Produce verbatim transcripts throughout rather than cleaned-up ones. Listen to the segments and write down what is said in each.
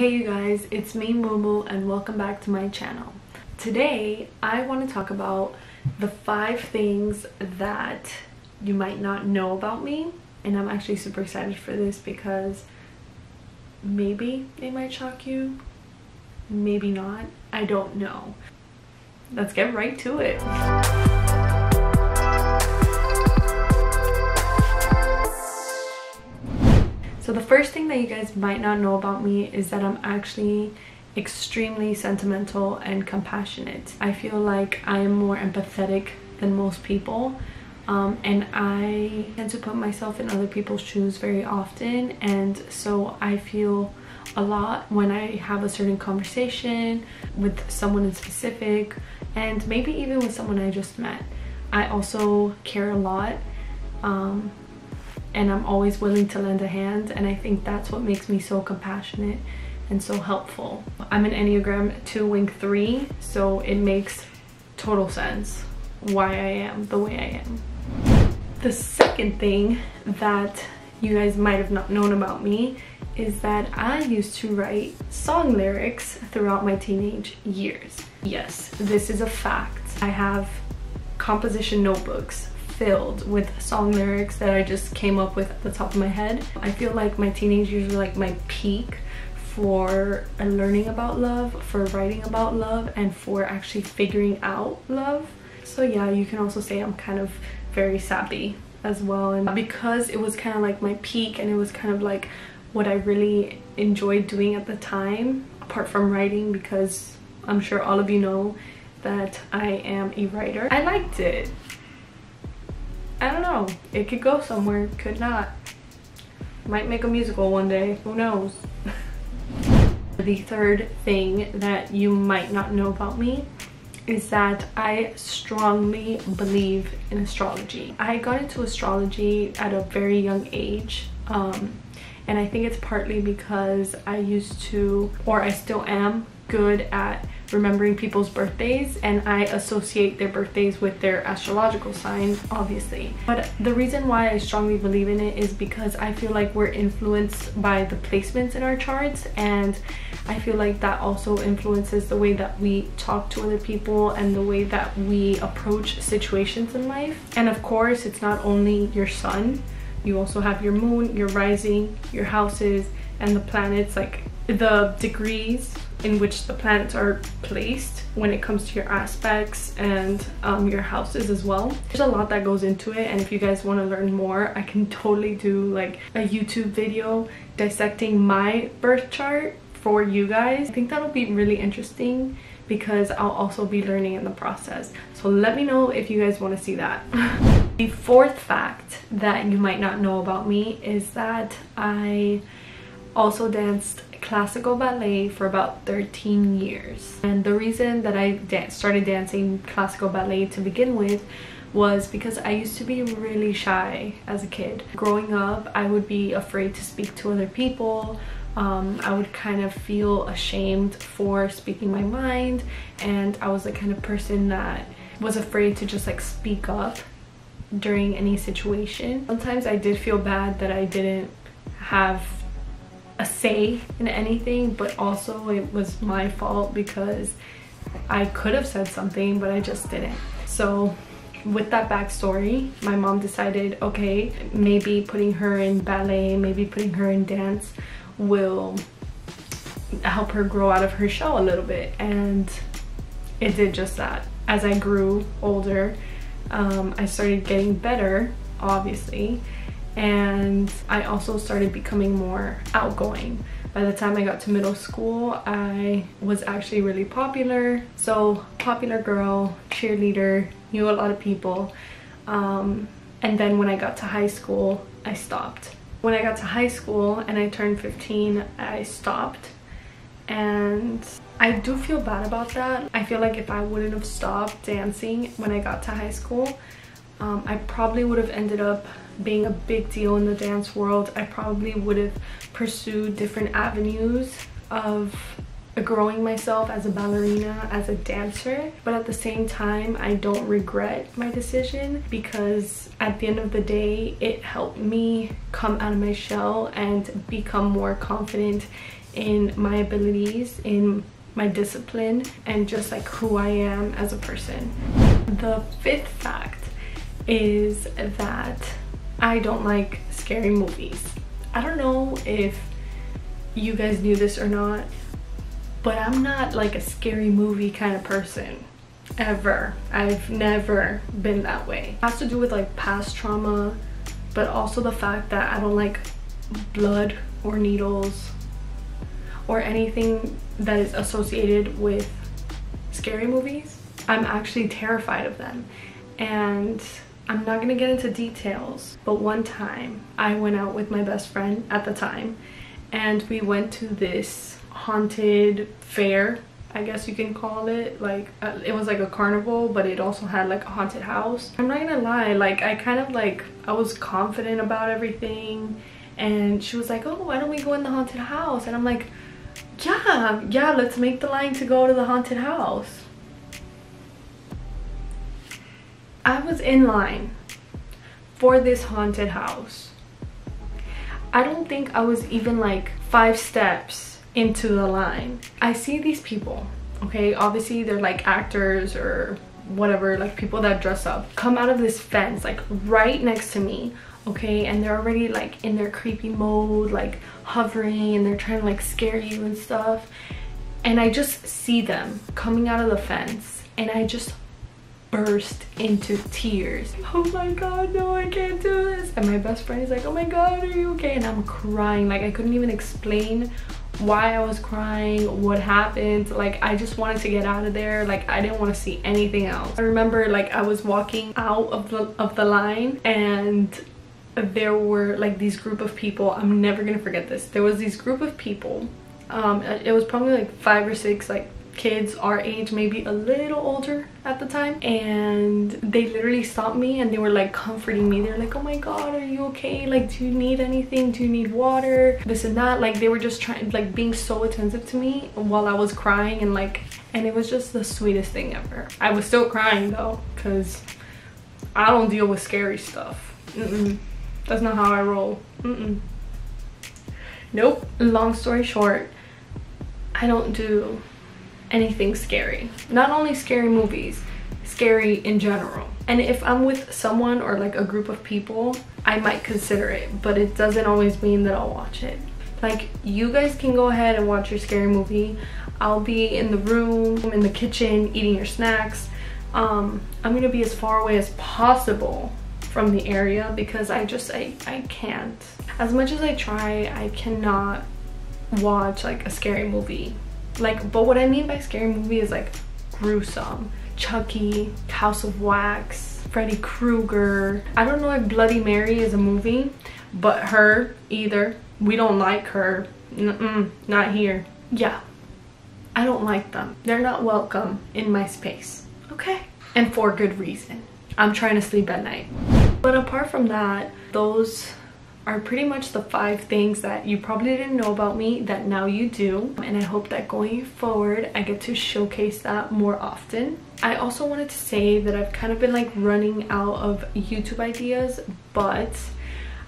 Hey you guys, it's me Mumu and welcome back to my channel. Today I want to talk about the five things that you might not know about me, and I'm actually super excited for this because maybe they might shock you, maybe not, I don't know. Let's get right to it. So the first thing that you guys might not know about me is that I'm actually extremely sentimental and compassionate. I feel like I am more empathetic than most people, um, and I tend to put myself in other people's shoes very often, and so I feel a lot when I have a certain conversation with someone in specific, and maybe even with someone I just met. I also care a lot. Um, And I'm always willing to lend a hand, and I think that's what makes me so compassionate and so helpful. I'm an Enneagram two wing three, so it makes total sense why I am the way I am. The second thing that you guys might have not known about me is that I used to write song lyrics throughout my teenage years. Yes, this is a fact. I have composition notebooks filled with song lyrics that I just came up with at the top of my head. I feel like my teenage years were like my peak for learning about love, for writing about love, and for actually figuring out love. So yeah, you can also say I'm kind of very sappy as well. And because it was kind of like my peak and it was kind of like what I really enjoyed doing at the time, apart from writing, because I'm sure all of you know that I am a writer, I liked it. I don't know, it could go somewhere, could not. Might make a musical one day, who knows? The third thing that you might not know about me is that I strongly believe in astrology. I got into astrology at a very young age, um, and I think it's partly because I used to, or I still am, good at remembering people's birthdays, and I associate their birthdays with their astrological sign, obviously. But the reason why I strongly believe in it is because I feel like we're influenced by the placements in our charts, and I feel like that also influences the way that we talk to other people and the way that we approach situations in life. And of course, it's not only your sun, you also have your moon, your rising, your houses, and the planets, like the degrees in which the planets are placed when it comes to your aspects and um, your houses as well. There's a lot that goes into it, and if you guys want to learn more, I can totally do like a YouTube video dissecting my birth chart for you guys. I think that'll be really interesting because I'll also be learning in the process. So let me know if you guys want to see that. The fourth fact that you might not know about me is that I also danced classical ballet for about thirteen years, and the reason that I dan- started dancing classical ballet to begin with was because I used to be really shy as a kid. Growing up, I would be afraid to speak to other people. um, I would kind of feel ashamed for speaking my mind, and I was the kind of person that was afraid to just like speak up during any situation. Sometimes I did feel bad that I didn't have a say in anything, but also it was my fault because I could have said something, but I just didn't. So with that backstory, my mom decided, okay, maybe putting her in ballet, maybe putting her in dance will help her grow out of her shell a little bit, and it did just that. As I grew older, um, I started getting better, obviously, and I also started becoming more outgoing. By the time I got to middle school, I was actually really popular. So popular girl, cheerleader, knew a lot of people. Um, and then when I got to high school, I stopped. When I got to high school and I turned fifteen, I stopped. And I do feel bad about that. I feel like if I wouldn't have stopped dancing when I got to high school, Um, I probably would have ended up being a big deal in the dance world. I probably would have pursued different avenues of growing myself as a ballerina, as a dancer. But at the same time, I don't regret my decision because at the end of the day, it helped me come out of my shell and become more confident in my abilities, in my discipline, and just like who I am as a person. The fifth fact is that I don't like scary movies. I don't know if you guys knew this or not, but I'm not like a scary movie kind of person, ever. I've never been that way. It has to do with like past trauma, but also the fact that I don't like blood or needles or anything that is associated with scary movies. I'm actually terrified of them, and I'm not gonna get into details, but one time I went out with my best friend at the time, and we went to this haunted fair, I guess you can call it. Like uh, it was like a carnival, but it also had like a haunted house. I'm not gonna lie, like I kind of like I was confident about everything, and she was like, oh, why don't we go in the haunted house? And I'm like, yeah yeah let's make the line to go to the haunted house. I was in line for this haunted house. I don't think I was even like five steps into the line. I see these people, okay, obviously they're like actors or whatever, like people that dress up, come out of this fence like right next to me, okay, and they're already like in their creepy mode, like hovering, and they're trying to like scare you and stuff, and I just see them coming out of the fence, and I just burst into tears. Oh my god, no, I can't do this. And my best friend is like, oh my god, are you okay? And I'm crying, like I couldn't even explain why I was crying, what happened. Like I just wanted to get out of there, like I didn't want to see anything else. I remember like I was walking out of the of the line, and there were like these group of people, I'm never gonna forget this. There was these group of people, um it was probably like five or six like kids our age, maybe a little older at the time, and they literally stopped me and they were like comforting me. They're like, oh my god, are you okay? Like, do you need anything? Do you need water? This and that. Like they were just trying, like being so attentive to me while I was crying, and like, and it was just the sweetest thing ever. I was still crying though, because I don't deal with scary stuff. Mm-mm. That's not how I roll. Mm-mm. Nope. Long story short, I don't do anything scary. Not only scary movies, scary in general. And if I'm with someone or like a group of people, I might consider it, but it doesn't always mean that I'll watch it. Like you guys can go ahead and watch your scary movie. I'll be in the room, in the kitchen, eating your snacks. Um, I'm gonna be as far away as possible from the area, because I just, I, I can't. As much as I try, I cannot watch like a scary movie. Like, but what I mean by scary movie is like gruesome. Chucky, House of Wax, Freddy Krueger. I don't know if Bloody Mary is a movie, but her either. We don't like her. Mm-mm, not here. Yeah, I don't like them. They're not welcome in my space, okay? And for good reason. I'm trying to sleep at night. But apart from that, those are pretty much the five things that you probably didn't know about me that now you do, and I hope that going forward I get to showcase that more often. I also wanted to say that I've kind of been like running out of YouTube ideas, but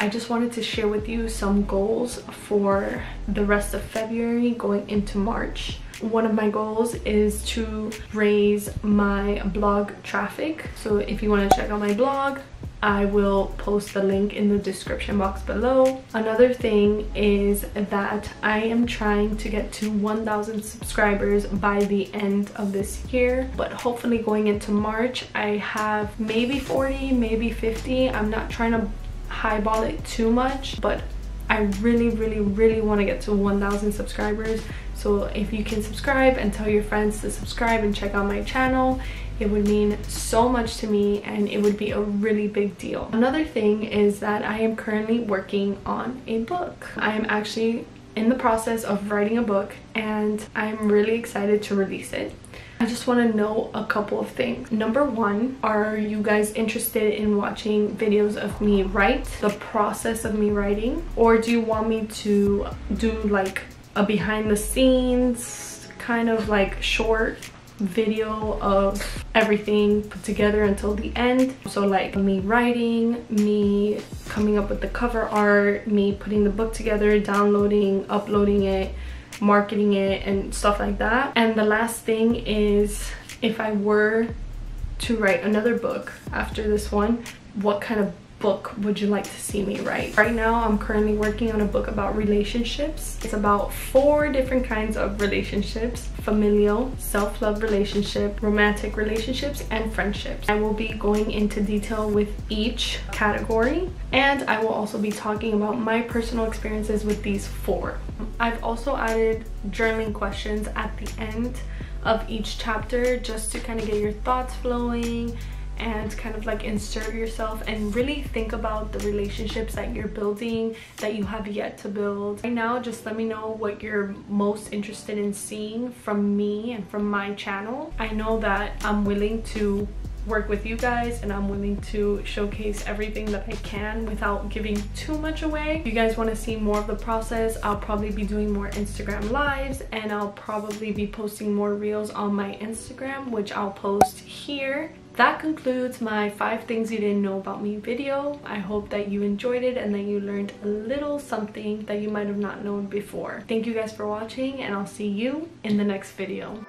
I just wanted to share with you some goals for the rest of February going into March. One of my goals is to raise my blog traffic, so if you want to check out my blog, I will post the link in the description box below. Another thing is that I am trying to get to one thousand subscribers by the end of this year, but hopefully going into March I have maybe forty, maybe fifty. I'm not trying to highball it too much, but I really really really want to get to one thousand subscribers. So if you can subscribe and tell your friends to subscribe and check out my channel, it would mean so much to me, and it would be a really big deal. Another thing is that I am currently working on a book. I am actually in the process of writing a book, and I'm really excited to release it. I just want to know a couple of things. Number one, are you guys interested in watching videos of me write, the process of me writing, or do you want me to do like a behind the scenes kind of like short video of everything put together until the end? So like me writing, me coming up with the cover art, me putting the book together, downloading, uploading it, marketing it and stuff like that. And the last thing is, if I were to write another book after this one, what kind of book would you like to see me write? Right now I'm currently working on a book about relationships. It's about four different kinds of relationships: familial, self-love relationship, romantic relationships, and friendships. I will be going into detail with each category, and I will also be talking about my personal experiences with these four. I've also added journaling questions at the end of each chapter, just to kind of get your thoughts flowing and kind of like insert yourself and really think about the relationships that you're building, that you have yet to build. Right now, just let me know what you're most interested in seeing from me and from my channel. I know that I'm willing to work with you guys, and I'm willing to showcase everything that I can without giving too much away. If you guys want to see more of the process, I'll probably be doing more Instagram lives, and I'll probably be posting more reels on my Instagram, which I'll post here. That concludes my five things you didn't know about me video. I hope that you enjoyed it and that you learned a little something that you might have not known before. Thank you guys for watching, and I'll see you in the next video.